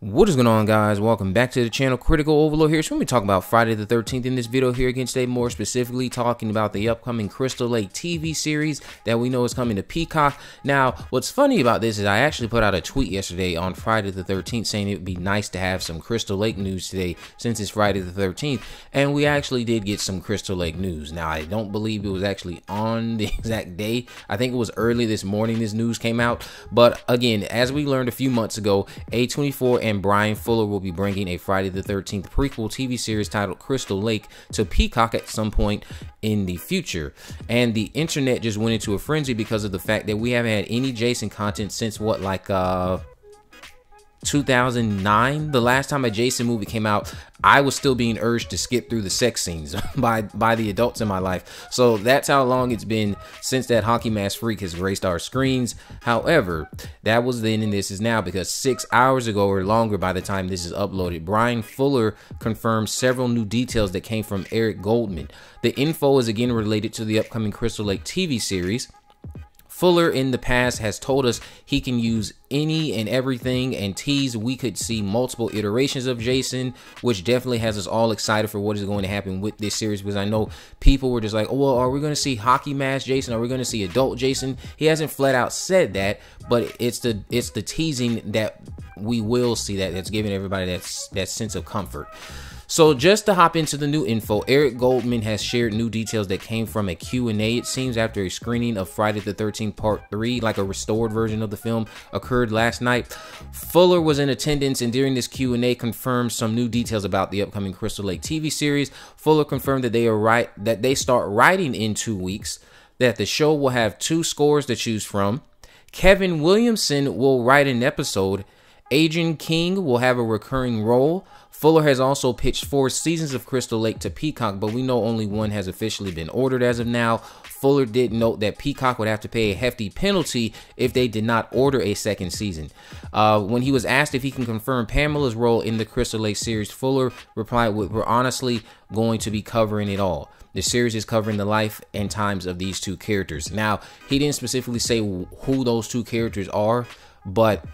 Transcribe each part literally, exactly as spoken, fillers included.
What is going on, guys? Welcome back to the channel. Critical Overload here. So we're going to talk about Friday the thirteenth in this video here again today, more specifically talking about the upcoming Crystal Lake T V series that we know is coming to Peacock. Now, what's funny about this is I actually put out a tweet yesterday on Friday the thirteenth saying it would be nice to have some Crystal Lake news today since it's Friday the thirteenth, and we actually did get some Crystal Lake news. Now, I don't believe it was actually on the exact day. I think it was early this morning this news came out, but again, as we learned a few months ago, A twenty-four and Bryan Fuller will be bringing a Friday the thirteenth prequel T V series titled Crystal Lake to Peacock at some point in the future. And the internet just went into a frenzy because of the fact that we haven't had any Jason content since what, like uh two thousand nine, the last time a Jason movie came out. I was still being urged to skip through the sex scenes by by the adults in my life. So that's how long it's been since that hockey mask freak has graced our screens. However, that was then and this is now, because six hours ago or longer by the time this is uploaded, Bryan Fuller confirmed several new details that came from Eric Goldman. The info is again related to the upcoming Crystal Lake T V series. Fuller in the past has told us he can use any and everything and tease we could see multiple iterations of Jason, which definitely has us all excited for what is going to happen with this series, because I know people were just like, oh, well, are we going to see hockey mask Jason? Are we going to see adult Jason? He hasn't flat out said that, but it's the it's the teasing that we will see that that's giving everybody that, that sense of comfort. So just to hop into the new info, Eric Goldman has shared new details that came from a Q and A, it seems, after a screening of Friday the thirteenth Part three, like a restored version of the film, occurred last night. Fuller was in attendance and during this Q and A confirmed some new details about the upcoming Crystal Lake T V series. Fuller confirmed that they, are right, that they start writing in two weeks, that the show will have two scores to choose from, Kevin Williamson will write an episode, Adrian King will have a recurring role. Fuller has also pitched four seasons of Crystal Lake to Peacock, but we know only one has officially been ordered as of now. Fuller did note that Peacock would have to pay a hefty penalty if they did not order a second season. Uh, when he was asked if he can confirm Pamela's role in the Crystal Lake series, Fuller replied with, "We're honestly going to be covering it all. The series is covering the life and times of these two characters." Now, he didn't specifically say who those two characters are, but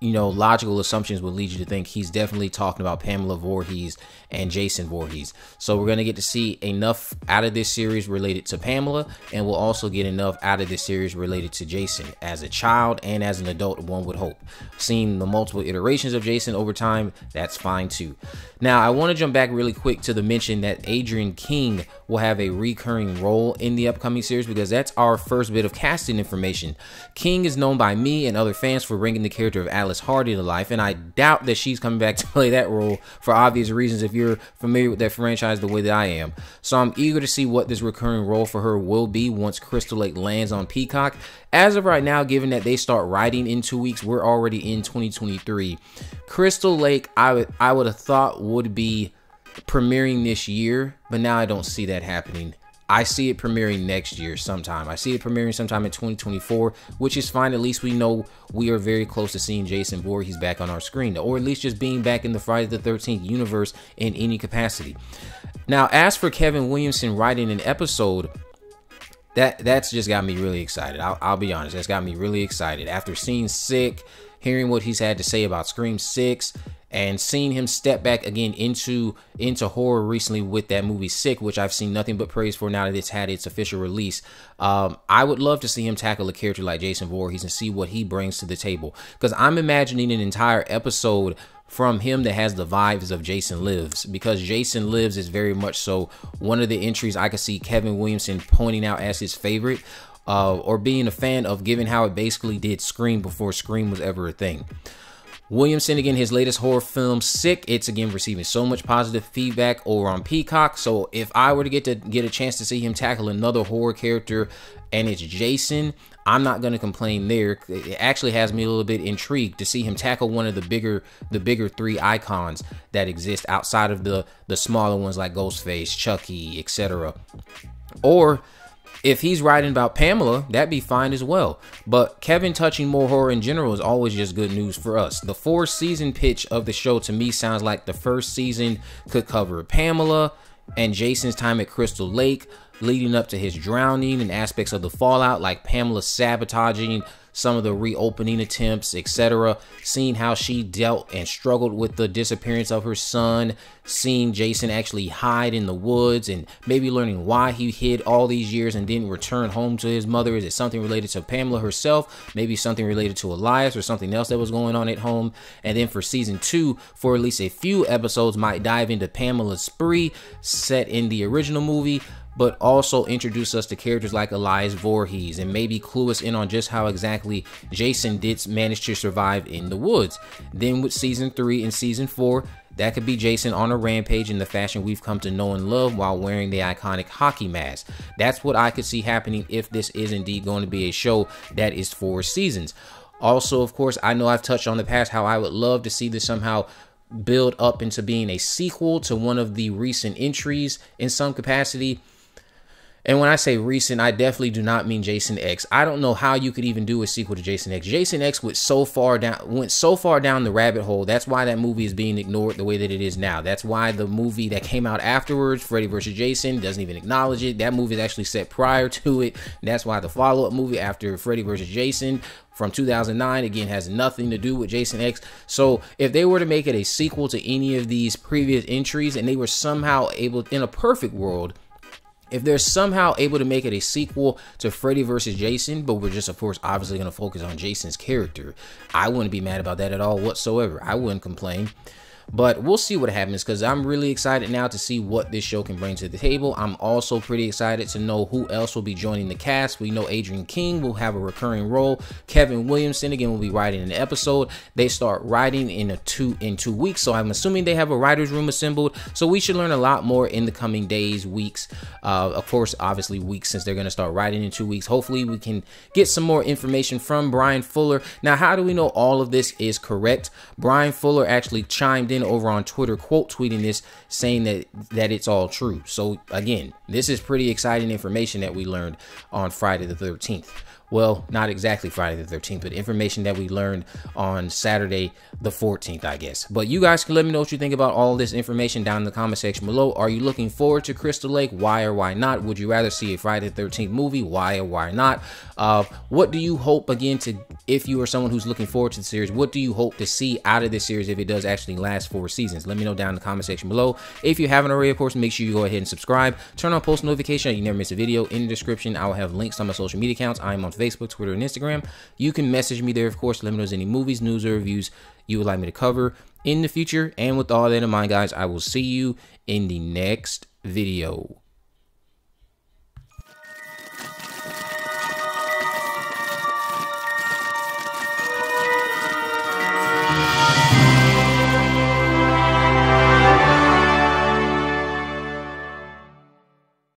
you know, logical assumptions would lead you to think he's definitely talking about Pamela Voorhees and Jason Voorhees. So we're going to get to see enough out of this series related to Pamela, and we'll also get enough out of this series related to Jason as a child and as an adult, one would hope. Seeing the multiple iterations of Jason over time, that's fine too. Now, I want to jump back really quick to the mention that Adrian King will have a recurring role in the upcoming series, because that's our first bit of casting information. King is known by me and other fans for bringing the character of Alice Hardy to life, and I doubt that she's coming back to play that role for obvious reasons if you're familiar with that franchise the way that I am. So I'm eager to see what this recurring role for her will be once Crystal Lake lands on Peacock. As of right now, given that they start writing in two weeks, we're already in twenty twenty-three. Crystal Lake, I would I would have thought would be premiering this year, but now I don't see that happening. I see it premiering next year sometime. I see it premiering sometime in twenty twenty-four, which is fine. At least we know we are very close to seeing Jason Voorhees back on our screen, or at least just being back in the Friday the thirteenth universe in any capacity. Now, as for Kevin Williamson writing an episode, that that's just got me really excited. I'll, I'll be honest, that's got me really excited. After seeing Sick, hearing what he's had to say about Scream six, and seeing him step back again into into horror recently with that movie Sick, which I've seen nothing but praise for now that it's had its official release. Um, I would love to see him tackle a character like Jason Voorhees and see what he brings to the table, because I'm imagining an entire episode from him that has the vibes of Jason Lives, because Jason Lives is very much so one of the entries I could see Kevin Williamson pointing out as his favorite, uh, or being a fan of, given how it basically did Scream before Scream was ever a thing. Williamson, again, his latest horror film, Sick, it's again receiving so much positive feedback over on Peacock. So if I were to get to get a chance to see him tackle another horror character and it's Jason, I'm not going to complain there. It actually has me a little bit intrigued to see him tackle one of the bigger the bigger three icons that exist outside of the, the smaller ones like Ghostface, Chucky, et cetera. Or if he's writing about Pamela, that'd be fine as well. But Kevin touching more horror in general is always just good news for us. The four season pitch of the show to me sounds like the first season could cover Pamela and Jason's time at Crystal Lake, leading up to his drowning and aspects of the fallout, like Pamela sabotaging some of the reopening attempts, et cetera. Seeing how she dealt and struggled with the disappearance of her son, seeing Jason actually hide in the woods and maybe learning why he hid all these years and didn't return home to his mother. Is it something related to Pamela herself? Maybe something related to Elias or something else that was going on at home. And then for season two, for at least a few episodes, might dive into Pamela's spree set in the original movie, but also introduce us to characters like Elias Voorhees and maybe clue us in on just how exactly Jason did manage to survive in the woods. Then with season three and season four, that could be Jason on a rampage in the fashion we've come to know and love while wearing the iconic hockey mask. That's what I could see happening if this is indeed going to be a show that is four seasons. Also, of course, I know I've touched on the past how I would love to see this somehow build up into being a sequel to one of the recent entries in some capacity. And when I say recent, I definitely do not mean Jason X. I don't know how you could even do a sequel to Jason X. Jason X went so far down, went so far down the rabbit hole. That's why that movie is being ignored the way that it is now. That's why the movie that came out afterwards, Freddy versus. Jason, doesn't even acknowledge it. That movie is actually set prior to it. That's why the follow-up movie after Freddy versus. Jason from two thousand nine, again, has nothing to do with Jason X. So if they were to make it a sequel to any of these previous entries and they were somehow able, in a perfect world, if they're somehow able to make it a sequel to Freddy versus. Jason, but we're just, of course, obviously going to focus on Jason's character, I wouldn't be mad about that at all whatsoever. I wouldn't complain. But we'll see what happens, because I'm really excited now to see what this show can bring to the table. I'm also pretty excited to know who else will be joining the cast. We know Adrian King will have a recurring role. Kevin Williamson, again, will be writing an episode. They start writing in a two in two weeks, so I'm assuming they have a writer's room assembled. So we should learn a lot more in the coming days, weeks. Uh, of course, obviously weeks, since they're going to start writing in two weeks. Hopefully we can get some more information from Bryan Fuller. Now, how do we know all of this is correct? Bryan Fuller actually chimed in over on Twitter, quote tweeting this, saying that that it's all true. So again, this is pretty exciting information that we learned on Friday the thirteenth. Well, not exactly Friday the thirteenth, but information that we learned on Saturday the fourteenth, I guess. But you guys can let me know what you think about all this information down in the comment section below. Are you looking forward to Crystal Lake? Why or why not? Would you rather see a Friday the thirteenth movie? Why or why not? Uh, what do you hope, again, to, if you are someone who's looking forward to the series, what do you hope to see out of this series if it does actually last four seasons? Let me know down in the comment section below. If you haven't already, of course, make sure you go ahead and subscribe. Turn on post notification so you never miss a video. In the description, I will have links to my social media accounts. I am on Facebook, Twitter, and Instagram. You can message me there, of course. Let me know any movies, news, or reviews you would like me to cover in the future. And with all that in mind, guys, I will see you in the next video.